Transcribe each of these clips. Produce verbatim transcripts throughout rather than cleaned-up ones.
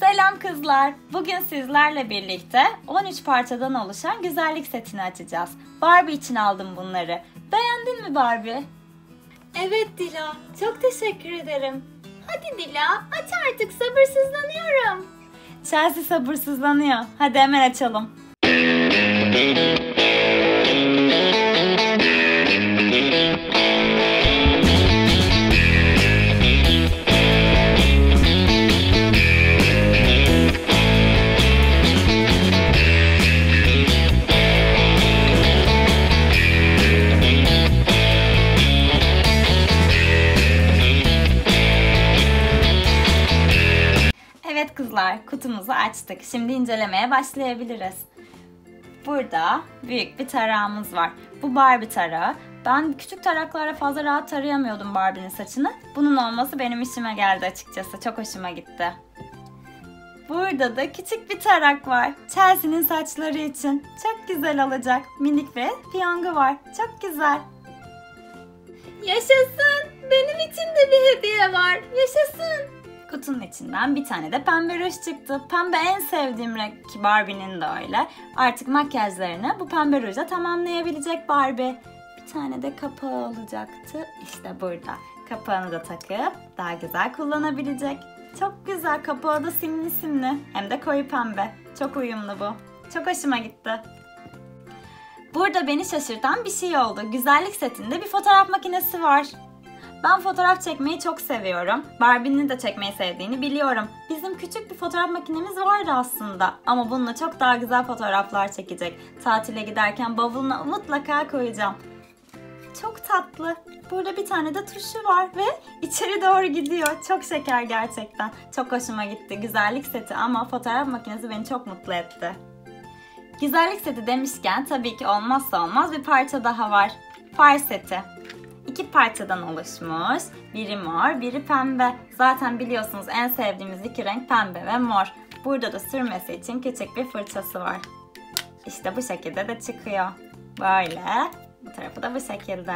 Selam kızlar. Bugün sizlerle birlikte on üç parçadan oluşan güzellik setini açacağız. Barbie için aldım bunları. Beğendin mi Barbie? Evet Dila. Çok teşekkür ederim. Hadi Dila, aç artık. Sabırsızlanıyorum. Chelsea sabırsızlanıyor. Hadi hemen açalım. Evet kızlar, kutumuzu açtık. Şimdi incelemeye başlayabiliriz. Burada büyük bir tarağımız var. Bu Barbie tarağı. Ben küçük taraklara fazla rahat tarayamıyordum Barbie'nin saçını. Bunun olması benim işime geldi açıkçası. Çok hoşuma gitti. Burada da küçük bir tarak var. Chelsea'nin saçları için. Çok güzel olacak. Minik ve piyango var. Çok güzel. Yaşasın! Benim için de bir hediye var. Yaşasın! Kutunun içinden bir tane de pembe ruj çıktı. Pembe en sevdiğim renk ki Barbie'nin de öyle. Artık makyajlarını bu pembe rujla tamamlayabilecek Barbie. Bir tane de kapağı olacaktı. İşte burada. Kapağını da takıp daha güzel kullanabilecek. Çok güzel. Kapağı da simli simli. Hem de koyu pembe. Çok uyumlu bu. Çok hoşuma gitti. Burada beni şaşırtan bir şey oldu. Güzellik setinde bir fotoğraf makinesi var. Ben fotoğraf çekmeyi çok seviyorum. Barbie'nin de çekmeyi sevdiğini biliyorum. Bizim küçük bir fotoğraf makinemiz vardı aslında. Ama bununla çok daha güzel fotoğraflar çekecek. Tatile giderken bavuluna mutlaka koyacağım. Çok tatlı. Burada bir tane de tuşu var ve içeri doğru gidiyor. Çok şeker gerçekten. Çok hoşuma gitti. Güzellik seti ama fotoğraf makinesi beni çok mutlu etti. Güzellik seti demişken tabii ki olmazsa olmaz bir parça daha var. Far seti. İki parçadan oluşmuş. Biri mor, biri pembe. Zaten biliyorsunuz en sevdiğimiz iki renk pembe ve mor. Burada da sürmesi için küçük bir fırçası var. İşte bu şekilde de çıkıyor. Böyle. Bu tarafı da bu şekilde.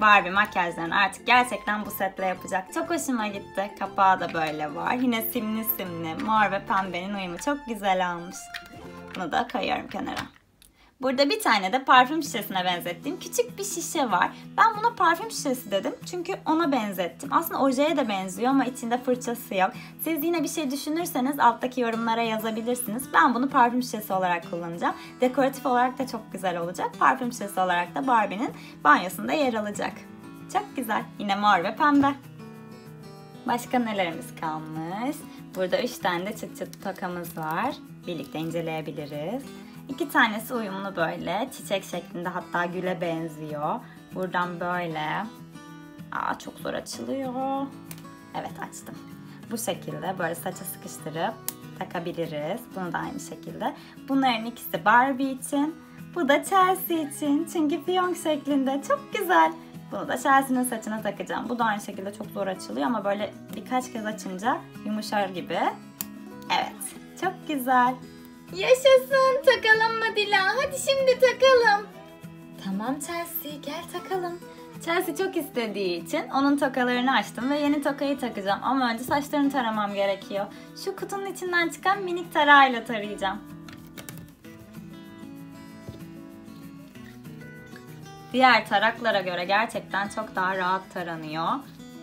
Barbie makyajlarını artık gerçekten bu setle yapacak. Çok hoşuma gitti. Kapağı da böyle var. Yine simli simli. Mor ve pembenin uyumu çok güzel olmuş. Bunu da koyuyorum kenara. Burada bir tane de parfüm şişesine benzettiğim küçük bir şişe var. Ben buna parfüm şişesi dedim çünkü ona benzettim. Aslında ojeye de benziyor ama içinde fırçası yok. Siz yine bir şey düşünürseniz alttaki yorumlara yazabilirsiniz. Ben bunu parfüm şişesi olarak kullanacağım. Dekoratif olarak da çok güzel olacak. Parfüm şişesi olarak da Barbie'nin banyosunda yer alacak. Çok güzel. Yine mor ve pembe. Başka nelerimiz kalmış? Burada üç tane de çıt çıt tokamız var. Birlikte inceleyebiliriz. İki tanesi uyumlu böyle. Çiçek şeklinde, hatta güle benziyor. Buradan böyle. Aa, çok zor açılıyor. Evet, açtım. Bu şekilde böyle saça sıkıştırıp takabiliriz. Bunu da aynı şekilde. Bunların ikisi Barbie için. Bu da Chelsea için. Çünkü fiyonk şeklinde. Çok güzel. Bunu da Chelsea'nin saçına takacağım. Bu da aynı şekilde çok zor açılıyor ama böyle birkaç kez açınca yumuşar gibi. Evet. Çok güzel. Yaşasın, takalım mı Dila? Hadi şimdi takalım. Tamam Chelsea, gel takalım. Chelsea çok istediği için onun tokalarını açtım ve yeni tokayı takacağım. Ama önce saçlarını taramam gerekiyor. Şu kutunun içinden çıkan minik tarağıyla tarayacağım. Diğer taraklara göre gerçekten çok daha rahat taranıyor.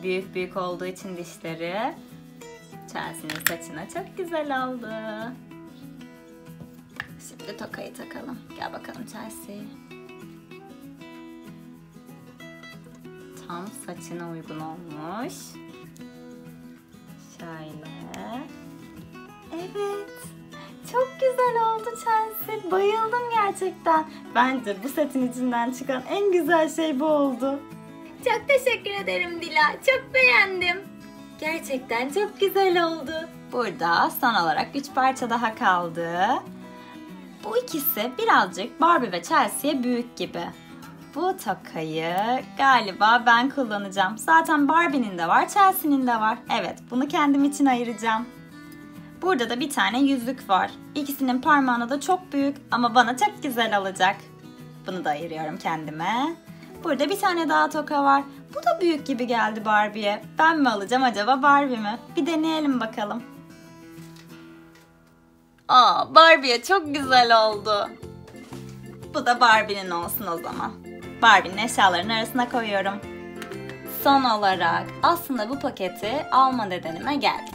Büyük büyük olduğu için dişleri Chelsea'nin saçına çok güzel oldu. Şimdi tokayı takalım. Gel bakalım Chelsea. Tam saçına uygun olmuş. Şöyle. Evet. Çok güzel oldu Chelsea. Bayıldım gerçekten. Bence bu setin içinden çıkan en güzel şey bu oldu. Çok teşekkür ederim Dila. Çok beğendim. Gerçekten çok güzel oldu. Burada son olarak üç parça daha kaldı. Bu ikisi birazcık Barbie ve Chelsea'ye büyük gibi. Bu tokayı galiba ben kullanacağım. Zaten Barbie'nin de var, Chelsea'nin de var. Evet, bunu kendim için ayıracağım. Burada da bir tane yüzük var. İkisinin parmağına da çok büyük ama bana çok güzel olacak. Bunu da ayırıyorum kendime. Burada bir tane daha toka var. Bu da büyük gibi geldi Barbie'ye. Ben mi alacağım acaba Barbie mi? Bir deneyelim bakalım. Aa, Barbie'ye çok güzel oldu. Bu da Barbie'nin olsun o zaman. Barbie'nin eşyalarının arasına koyuyorum. Son olarak aslında bu paketi alma nedenime geldik.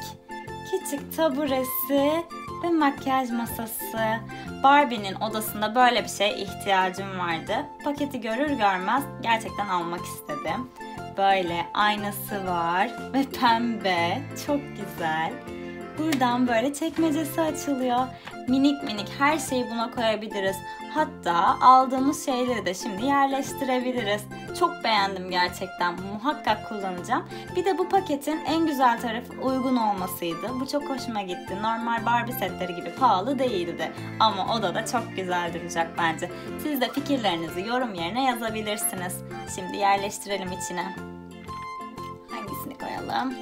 Küçük taburesi ve makyaj masası. Barbie'nin odasında böyle bir şeye ihtiyacım vardı. Paketi görür görmez gerçekten almak istedim. Böyle aynası var ve pembe. Çok güzel. Buradan böyle çekmecesi açılıyor. Minik minik her şeyi buna koyabiliriz. Hatta aldığımız şeyleri de şimdi yerleştirebiliriz. Çok beğendim gerçekten. Muhakkak kullanacağım. Bir de bu paketin en güzel tarafı uygun olmasıydı. Bu çok hoşuma gitti. Normal Barbie setleri gibi pahalı değildi. Ama o da da çok güzel duracak bence. Siz de fikirlerinizi yorum yerine yazabilirsiniz. Şimdi yerleştirelim içine. Hangisini koyalım?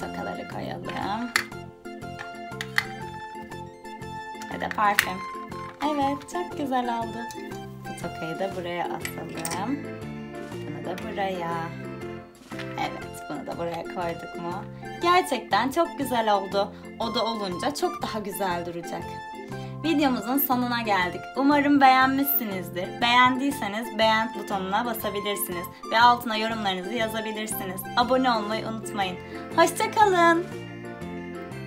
Tokaları koyalım. Ve de parfüm. Evet, çok güzel oldu. Bu tokayı da buraya asalım. Bunu da buraya. Evet, bunu da buraya koyduk mu? Gerçekten çok güzel oldu. Oda olunca çok daha güzel duracak. Videomuzun sonuna geldik. Umarım beğenmişsinizdir. Beğendiyseniz beğen butonuna basabilirsiniz ve altına yorumlarınızı yazabilirsiniz. Abone olmayı unutmayın. Hoşça kalın.